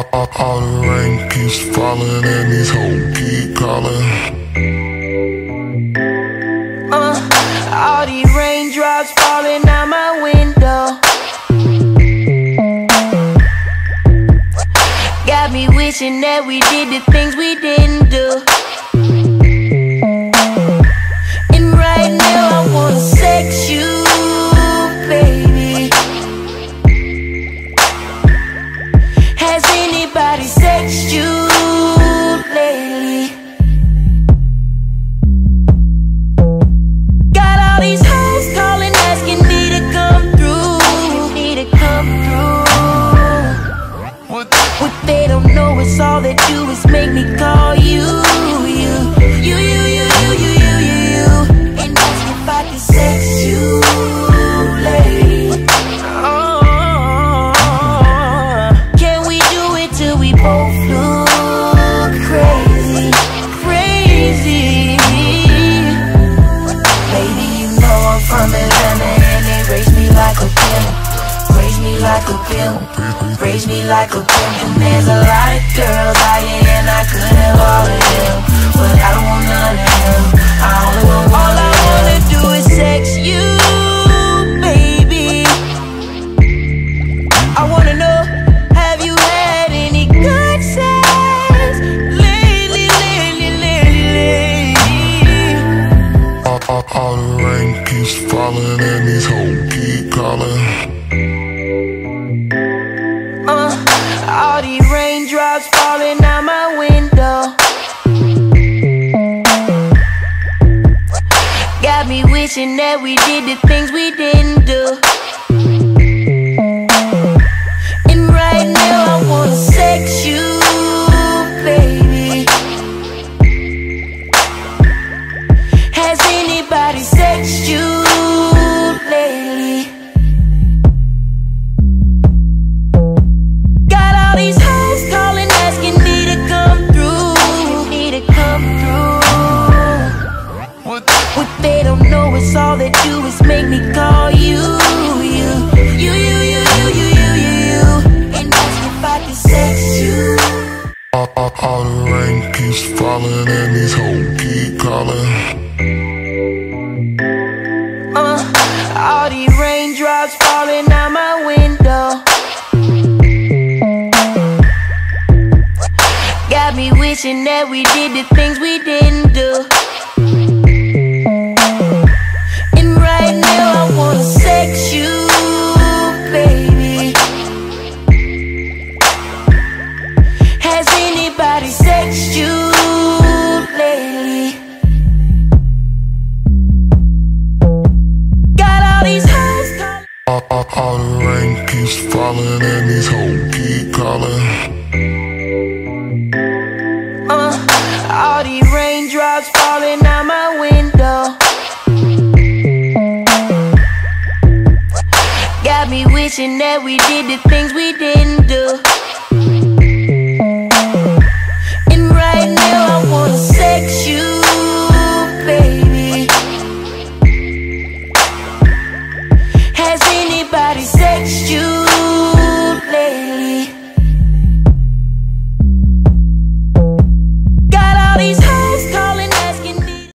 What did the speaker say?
All the rain keeps falling and these hoes keep calling. All these raindrops falling out my window got me wishing that we did the things we didn't do. And right now I wanna sex you, baby. Has anybody sexed you lately? Got all these hoes calling, asking me to come through. What they don't know is all they do is make me call you, you. And ask if I can sex you, lady. Can we do it till we both look crazy, Baby, you know I'm from Atlanta and they raise me like a pimp. Raise me like a pimp. And there's a lot of girls out here and I could have all of them, but I don't want none of them. I only want one. All I wanna do is sex you, baby. I wanna know, have you had any good sex lately? All the rain keeps falling and these hoes keep calling. All these raindrops falling out my window got me wishing that we did the things we didn't do. And right now I wanna sex you, baby. Has anybody sexed you? What they don't know is all they do is make me call you, you. And ask if I can sex you. All the rain keeps falling and these hoes keep calling. All these raindrops falling out my window got me wishing that we did the things we didn't do. I wanna sex you, baby. Has anybody sexed you lately? Got all these hoes calling. All the rain keeps falling and these hoes keep calling. All these raindrops falling out my window got me wishing that we did the things we didn't do.